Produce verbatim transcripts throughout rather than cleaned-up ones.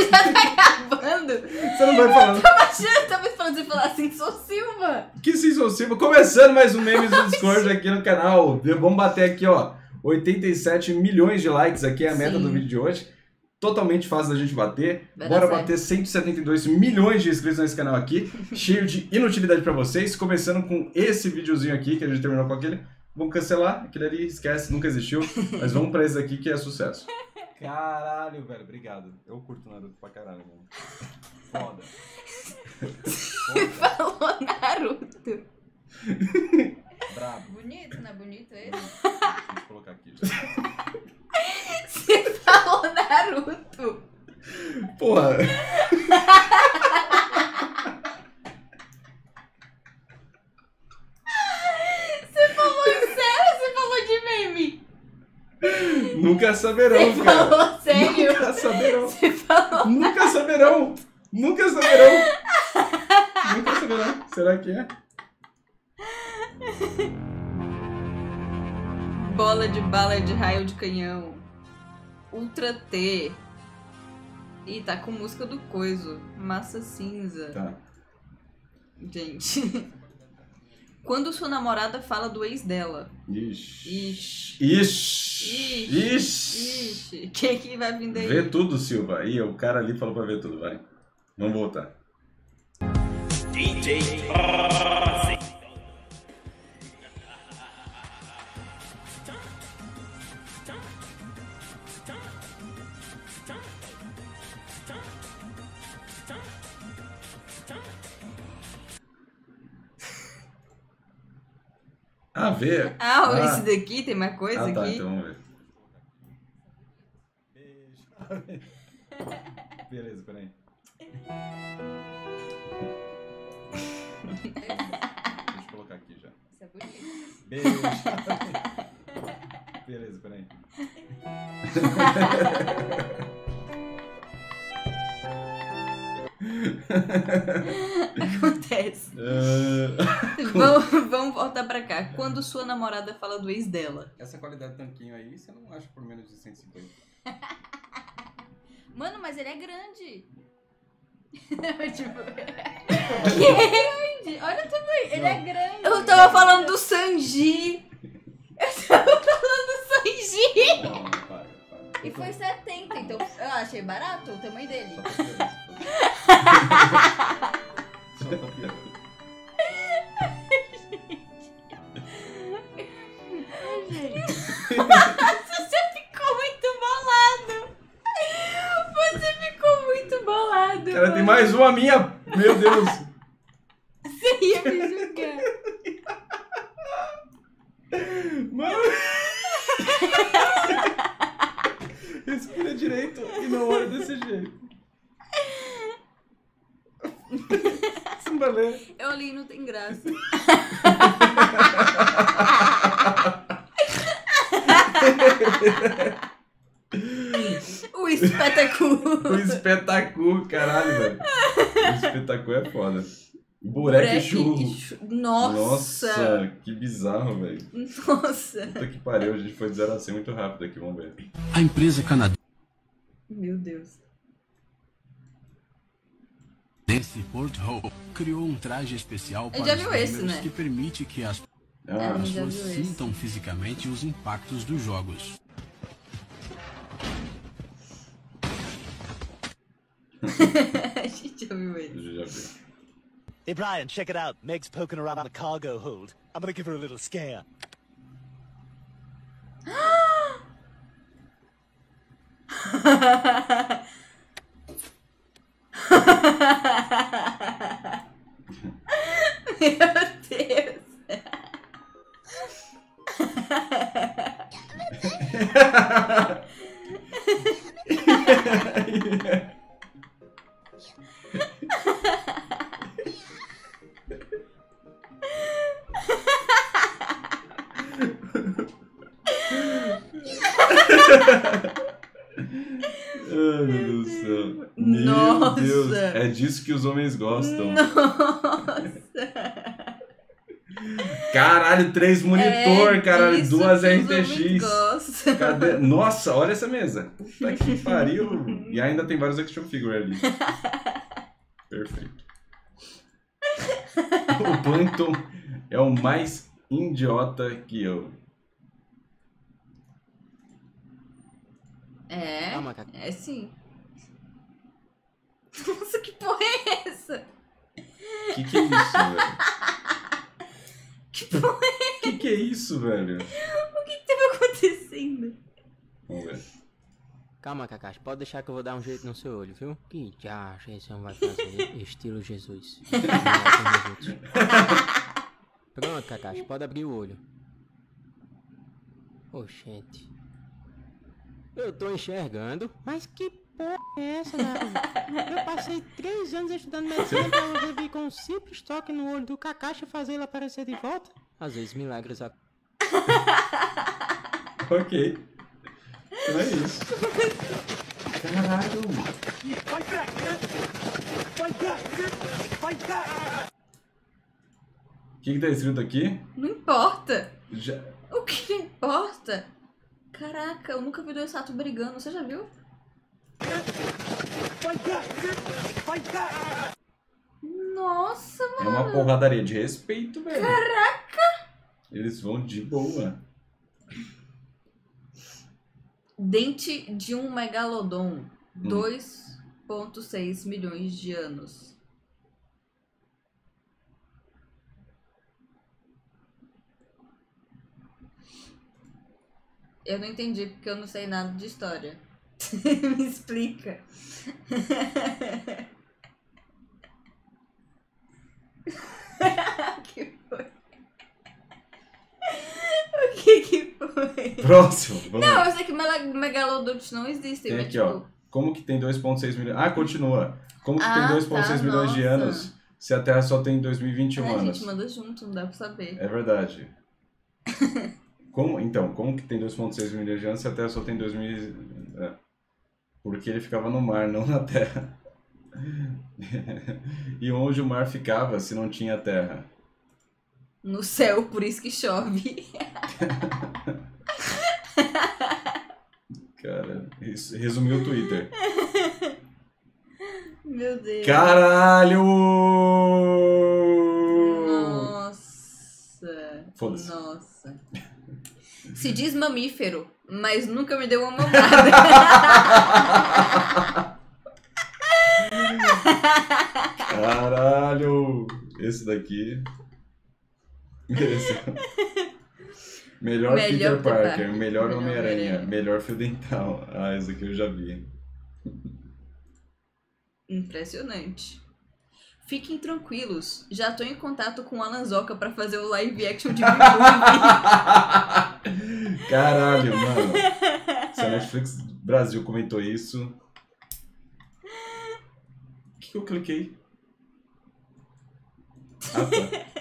já tá gravando? Você não vai falar. Eu tava achando, tava esperando você falar assim, sou Silva. Que sim, sou Silva. Começando mais um Memes do Discord aqui no canal. Vamos bater aqui, ó, oitenta e sete milhões de likes aqui é a meta sim. do vídeo de hoje. Totalmente fácil da gente bater. Vai Bora bater cento e setenta e dois milhões de inscritos nesse canal aqui, cheio de inutilidade pra vocês. Começando com esse videozinho aqui, que a gente terminou com aquele. Vamos cancelar, aquele ali, esquece, nunca existiu. Mas vamos pra esse aqui que é sucesso. Caralho, velho, obrigado. Eu curto Naruto pra caralho, mano. Foda. Você falou Naruto. Bravo. Bonito, não é bonito ele? Deixa eu colocar aqui. Você falou Naruto. Porra. Nunca saberão, Você cara. Falou sério? Nunca saberão. Você falou Nunca saberão. Nunca saberão. Nunca saberão. Será que é? Bola de bala de raio de canhão. Ultra T. Ih, tá com música do coiso. Massa cinza. Tá. Gente. Quando sua namorada fala do ex dela. Ixi. Ixi. Ixi. Ixi. Ixi. Quem que vai vir daí? Vê tudo, Silva. Aí, o cara ali falou pra ver tudo, vai. Vamos voltar. D J. Ah, ver. Ah, ah, esse daqui tem mais coisa ah, tá, aqui. Então vamos ver. Beleza, peraí. Deixa eu colocar aqui já. Isso é bonito. Beijo. Beleza, peraí. Acontece. Uh... Vamos, vamos voltar pra cá. Quando sua namorada fala do ex dela. Essa qualidade tanquinho aí, você não acha por menos de cento e cinquenta. Mano, mas ele é grande. Tipo... que? Olha o tamanho. Ele é grande. Eu tava falando do Sanji. Eu tava falando do Sanji. Não, para, para. E foi setenta, então eu achei barato o tamanho dele. Você ficou muito bolado. Você ficou muito bolado. Cara, mano. Tem mais uma minha. Meu Deus. Você ia me julgar. Mano. Respira direito e não olha desse jeito. Eu olhei e não tem graça. O espetáculo. O espetáculo, caralho, velho. O espetáculo é foda. Bureque e churro. Nossa. Nossa, que bizarro, velho. Nossa. Puta que pariu, a gente foi de zero a cem muito rápido aqui, vamos ver. A empresa canadense. Meu Deus. Esse Port Hall criou um traje especial para os gamers, né? Que permite que as ah, pessoas sintam esse. fisicamente os impactos dos jogos. A gente já viu ele. Hey Brian, check it out. Meg's poking around on a cargo hold. I'm gonna give her a little scare. Meu Deus. Ai, meu Deus do céu. Meu Deus, é disso que os homens gostam. Nossa. Caralho, três monitor, é, caralho, isso, duas R T X. Cadê? Nossa, olha essa mesa. Puta que pariu. E ainda tem vários action figure ali. Perfeito. O Plankton é o mais idiota que eu. É, é sim. Nossa, que porra é essa? Que que é isso, velho? Que porra é essa? Que que é isso, velho? O que que tava acontecendo? Vamos ver. Calma, Kakashi, pode deixar que eu vou dar um jeito no seu olho, viu? Que já esse homem vai fazer estilo Jesus. Pronto, Kakashi, pode abrir o olho. Oxente. Eu tô enxergando, mas que... É essa, Naruto. Eu passei três anos estudando medicina pra você vir com um simples toque no olho do Kakashi e fazer ele aparecer de volta. Às vezes milagres a... Ok. Não é isso. Caralho. Vai pra cá. Vai pra cá. Vai pra cá. O que que tá escrito aqui? Não importa. Já... O que importa? Caraca, eu nunca vi dois ratos brigando. Você já viu? Nossa, mano. É uma porradaria de respeito, velho. Caraca! Eles vão de boa. Dente de um megalodon. Hum. dois vírgula seis milhões de anos. Eu não entendi porque eu não sei nada de história. Me explica. Que foi? O que que foi? Próximo. Vamos não, lá. Eu sei que megalodontes não existem. Tem aqui, tipo... ó. Como que tem dois vírgula seis milhões... Ah, continua. Como que ah, tem dois vírgula seis milhões nossa. De anos se a Terra só tem dois mil e vinte e um anos? A gente manda junto, não dá pra saber. É verdade. Como, então, como que tem dois vírgula seis milhões de anos se a Terra só tem dois mil... É. Porque ele ficava no mar, não na terra. E onde o mar ficava se não tinha terra? No céu, por isso que chove. Cara, isso resumiu o Twitter. Meu Deus. Caralho! Nossa. Foda-se. Nossa. Se diz mamífero, mas nunca me deu uma mamada. Caralho! Esse daqui... Esse. Melhor, melhor Peter Parker, Parker. melhor, melhor Homem-Aranha, melhor fio dental. Ah, esse aqui eu já vi. Impressionante. Fiquem tranquilos, já tô em contato com o Alan Zoca pra fazer o live action de Midori. Caralho, mano. Se a Netflix Brasil comentou isso... O que eu cliquei? Ah, tá.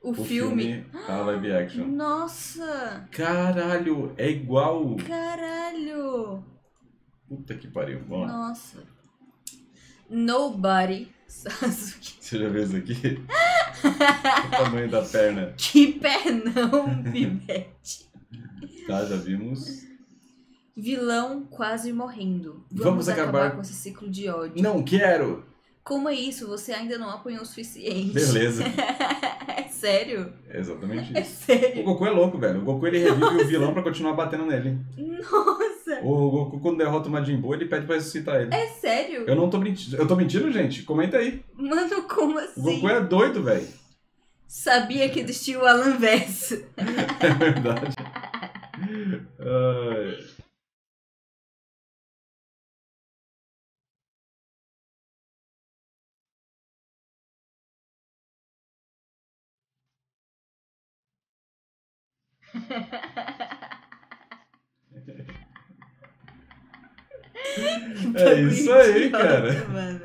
O, o filme... filme a live action. Nossa! Caralho, é igual! Caralho! Puta que pariu, vamos lá. Nossa. Nobody... Sasuke. Você já viu isso aqui? O tamanho da perna. Que pernão, Pivete. Tá, já vimos. Vilão quase morrendo. Vamos, Vamos acabar... acabar com esse ciclo de ódio. Não quero! Como é isso? Você ainda não apanhou o suficiente. Beleza. É sério? É exatamente isso. É sério? O Goku é louco, velho. O Goku ele revive Nossa. o vilão pra continuar batendo nele. Nossa! O Goku quando derrota o Majin Buu, ele pede pra ressuscitar ele. É sério? Eu não tô mentindo. Eu tô mentindo, gente? Comenta aí. Mano, como assim? O Goku é doido, velho. Sabia que existia o Alan Vance. É verdade. Ai... É isso aí, cara. Mano.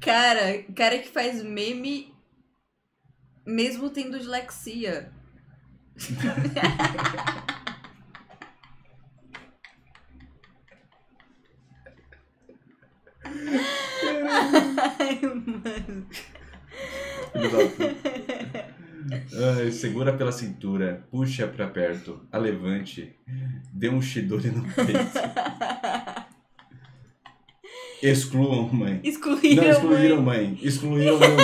Cara, cara que faz meme mesmo tendo dislexia. Ai, mano. Ai, segura pela cintura, puxa pra perto, a levante, dê um Chidori no peito. Excluam, mãe. Excluíram, Não, excluíram, mãe. mãe. Excluíram, mãe.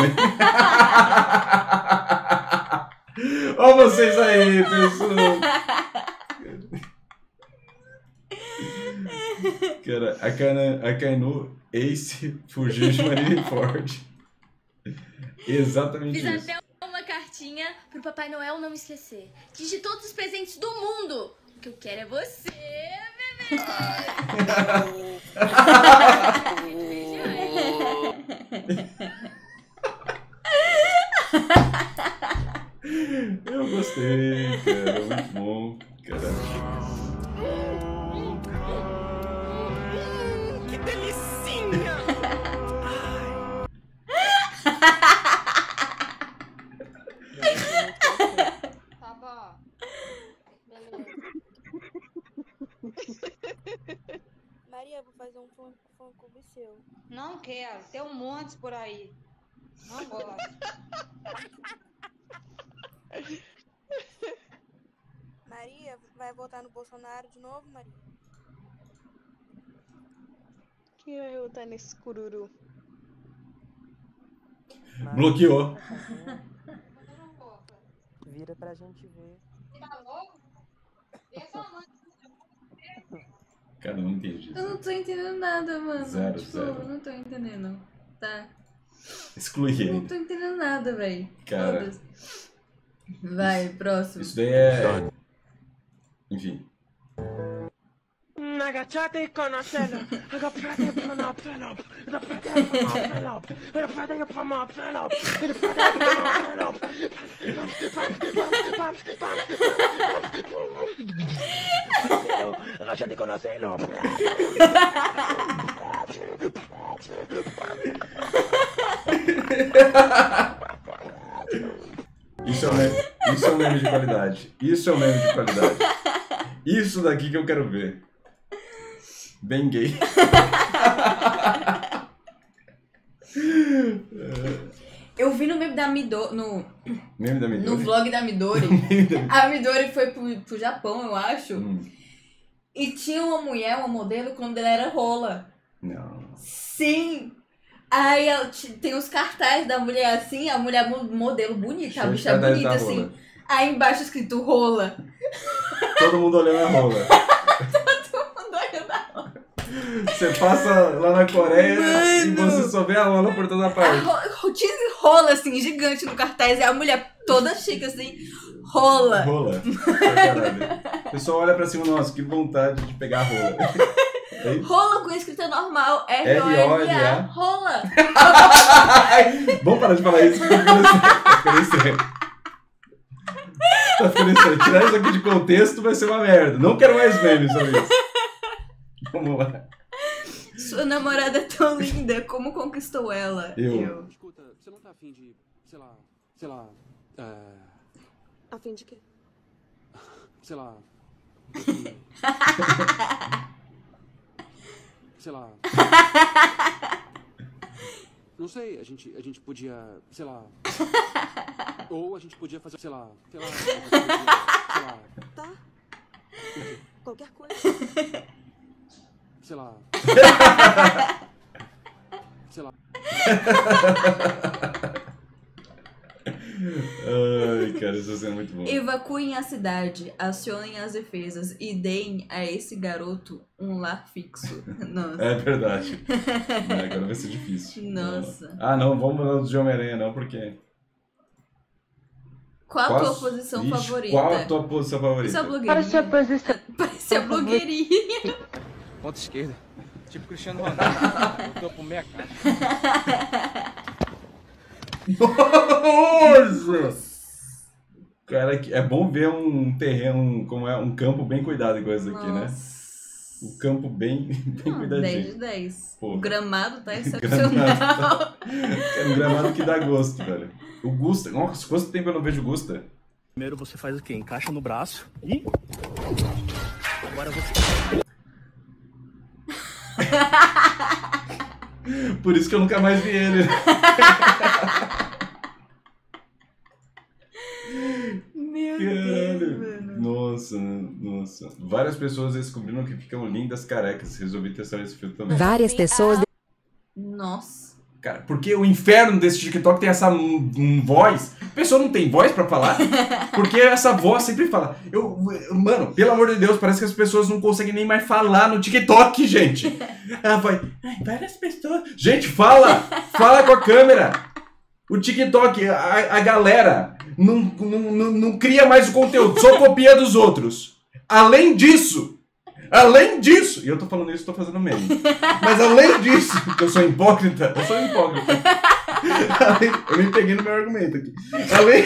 Olha vocês aí, pessoal. Cara, a, Kana, a Kainu Ace fugiu de Marineford. Exatamente Fiz isso. Fiz até uma cartinha pro Papai Noel não me esquecer. Diz de todos os presentes do mundo. O que eu quero é você, bebê. Eu gostei, cara. Muito bom. Caramba. Que delicinha! Tá bom. Beleza. Maria, vou fazer um fã clube seu. Não quero, tem um monte por aí. Não gosto. Maria, vai votar no Bolsonaro de novo, Maria? Quem vai voltar nesse cururu? Mas... bloqueou. Vira pra gente ver. Tá louco? Cara, não entendi. Eu não tô entendendo nada, mano. Zero, tipo, zero. Não tô entendendo. Tá. Exclui ele. Não tô entendendo nada, velho. Cara. Vai, isso, próximo. Isso daí é... enfim. Isso é um meme, isso é um meme de qualidade. Isso é um meme de qualidade. Isso daqui que eu quero ver. Bem gay. Eu vi no meme da Midori. No, meme da Midori? No vlog da Midori. A Midori foi pro, pro Japão, eu acho. Hum. E tinha uma mulher, uma modelo, que o nome dela era Rola. Não. Sim! Aí tem os cartazes da mulher assim, a mulher modelo bonita, a bicha bonita assim. Aí embaixo escrito Rola. Todo mundo olhando a Rola. Você passa lá na Coreia, mano, e você só vê a rola por toda parte. Rola assim, gigante no cartaz. E a mulher toda chique assim, rola. Rola. O pessoal olha pra cima, nossa, que vontade de pegar a rola. Rola com escrita normal, R O L A. Rola. Vamos parar de falar isso, porque tá ficando estranho. Tá ficando estranho. Tirar isso aqui de contexto vai ser uma merda. Não quero mais memes sobre isso. Vamos lá. Sua namorada é tão linda, como conquistou ela? Eu. Eu. Escuta, você não tá afim de, sei lá, sei lá, é... afim de quê? Sei lá... sei lá... Não sei, a gente, a gente podia, sei lá... Ou a gente podia fazer, sei lá, sei lá... Sei lá. Tá. Qualquer coisa. Sei lá. Sei lá. Ai, cara, isso assim é muito bom. Evacuem a cidade, acionem as defesas e deem a esse garoto um lar fixo. Nossa. É verdade. Não, agora vai ser difícil. Nossa. Ah, não, vamos mudar de Homem-Aranha, não, porque... Qual, qual a tua posição ixi, favorita? Qual a tua posição favorita? Parece a posição. Parece a blogueirinha. Ponta esquerda. Tipo Cristiano Ronaldo. Voltou pro meia cara. Nossa! Cara, é bom ver um terreno, como é, um campo bem cuidado com essa aqui, nossa, né? O campo bem, bem não, cuidadinho. dez de dez. Pô, o gramado tá excepcional. Gramado tá... É um gramado que dá gosto, velho. O Gusta... Nossa, quanto tempo eu não vejo o Gusta? Primeiro você faz o quê? Encaixa no braço e... Agora você... Por isso que eu nunca mais vi ele. Nossa. Várias pessoas descobriram que ficam lindas carecas. Resolvi testar esse filtro também. Várias pessoas... Nossa. Cara, porque o inferno desse TikTok tem essa um, um voz. A pessoa não tem voz pra falar. Porque essa voz sempre fala. Eu, mano, pelo amor de Deus, parece que as pessoas não conseguem nem mais falar no TikTok, gente. Ela vai... Ai, várias pessoas... Gente, fala! Fala com a câmera! O TikTok, a, a galera... Não, não, não, não cria mais o conteúdo, só copia dos outros. Além disso, além disso, e eu tô falando isso, tô fazendo meme. Mas além disso, que eu sou hipócrita, eu sou hipócrita. Além, eu me peguei no meu argumento aqui. Além,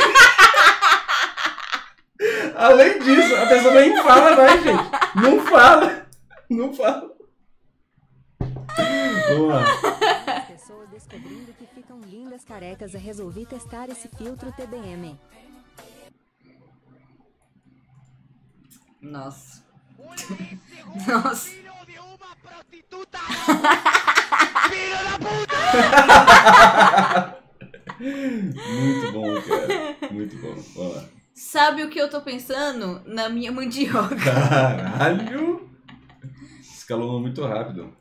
além disso, a pessoa nem fala, né, gente? Não fala, não fala. Boa. Pessoas descobrindo que ficam lindas carecas, eu resolvi testar esse filtro T B M. Nossa. Nossa. Muito bom, cara. Muito bom. Vamos lá. Sabe o que eu tô pensando? Na minha mandioca. Caralho. Escalou muito rápido.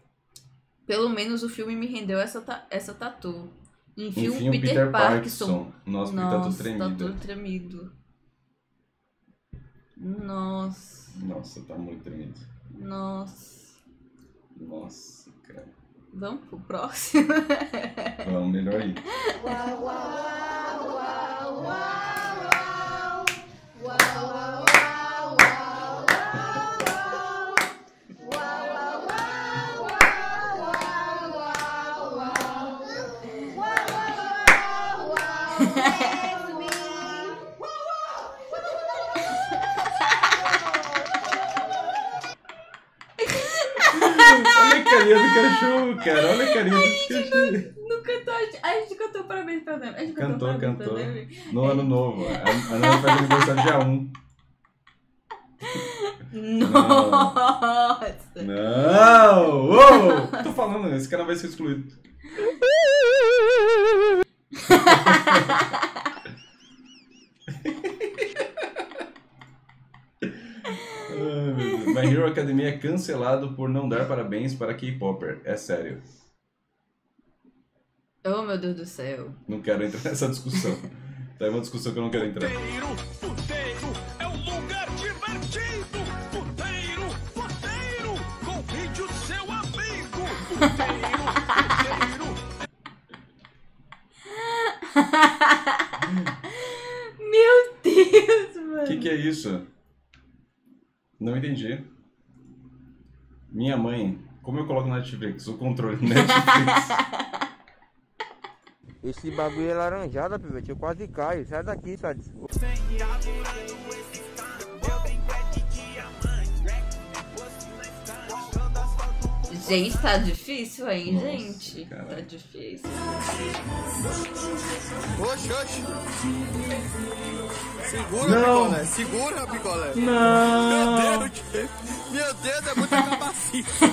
Pelo menos o filme me rendeu essa, ta essa tatu. Enfim, o Peter, Peter Parkinson. Parkinson. Nossa, Nossa que tatu tremido. Tatu tremido. Nossa. Nossa, tá muito tremido. Nossa. Nossa, cara. Vamos pro próximo? Vamos, melhor aí. Uau, uau, uau, uau, uau, uau. Olha a carinha do cachorro, cara. Olha a carinha a do cachorro. Não, não cantou, a gente cantou parabéns pra Deus. A gente cantou, cantou. cantou. No ano novo. A Ana faz aniversário dia um. Nossa! Não! não. Oh, tô falando, esse cara vai ser excluído. My Hero Academia é cancelado por não dar parabéns para K-popper. É sério. Oh, meu Deus do céu. Não quero entrar nessa discussão. Tá, é uma discussão que eu não quero entrar. Futeiro, futeiro, é um lugar divertido. Futeiro, futeiro, convide o seu amigo. Futeiro, futeiro. Meu Deus, mano. O que, que é isso? Não entendi. Minha mãe, como eu coloco na Netflix? O controle do Netflix. Esse bagulho é laranjada, pivete. Eu quase caio. Sai daqui, tá? Gente, tá difícil, hein, Nossa, gente? Cara. Tá difícil. Oxe, oxe. Segura, Não. picolé. Segura, picolé. Não. Meu Deus, meu Deus, é muito cabacice.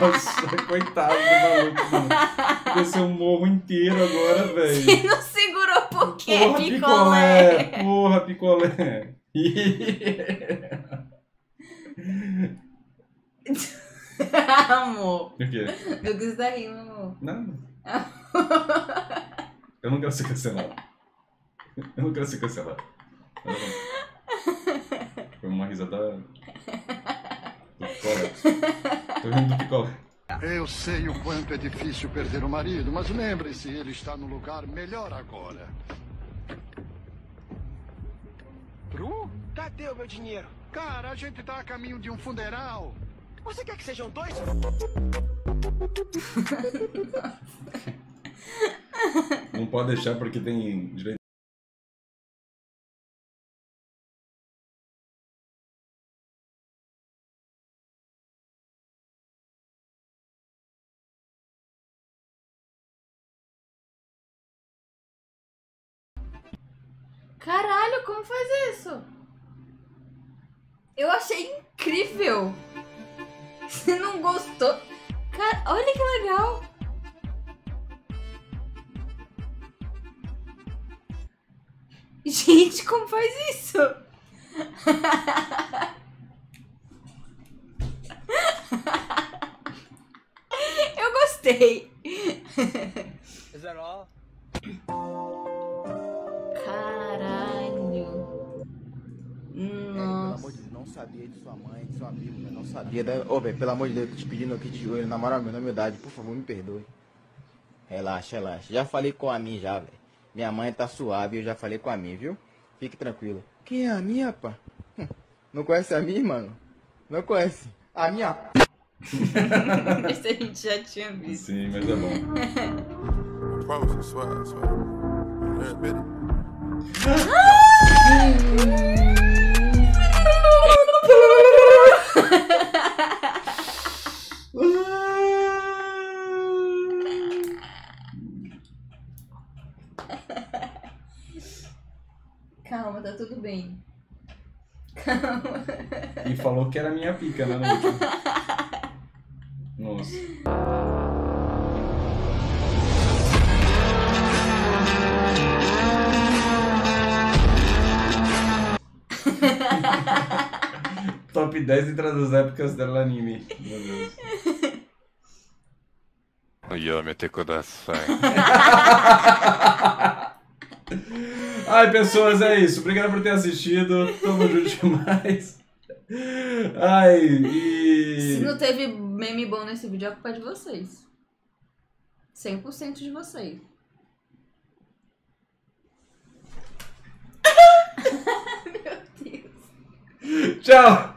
Nossa, coitado do maluco. Desceu um morro inteiro agora, velho. Se não segurou por quê, Porra, picolé? picolé? Porra, picolé. Amor. O quê? O Gusta rindo, amor. Não. Eu não quero ser cancelado. Eu não quero ser cancelado. Foi uma risada... Do picolé. Tô rindo do picolé. Eu sei o quanto é difícil perder o marido, mas lembre-se, ele está no lugar melhor agora. Tru? Cadê o meu dinheiro? Cara, a gente tá a caminho de um funeral. Você quer que sejam dois? Não pode deixar porque tem direito. Caralho, como faz isso? Eu achei incrível! Você não gostou? Cara, olha que legal! Gente, como faz isso? gostei. Is that all? Caralho. Nossa. É, pelo amor de Deus, não sabia de sua mãe, de seu amigo, né? Não sabia da... Ô, velho, pelo amor de Deus, eu tô te pedindo aqui de joelho, na moral, na humildade, por favor, me perdoe. Relaxa, relaxa. Já falei com a mim já, velho. Minha mãe tá suave, eu já falei com a mim, viu? Fique tranquilo. Quem é a minha, pá? Não conhece a mim, mano? Não conhece. A minha... Esse a gente já tinha visto. Sim, mas é bom. Calma, tá tudo bem. Calma. E falou que era minha pica, né? Nossa. Top dez entre as épocas dela anime. Meu Deus. Yami te kudasai. Ai, pessoas, é isso. Obrigado por ter assistido. Tamo junto demais. Ai, e... Se não teve meme bom nesse vídeo, é culpa de vocês. cem por cento de vocês. Meu Deus. Tchau.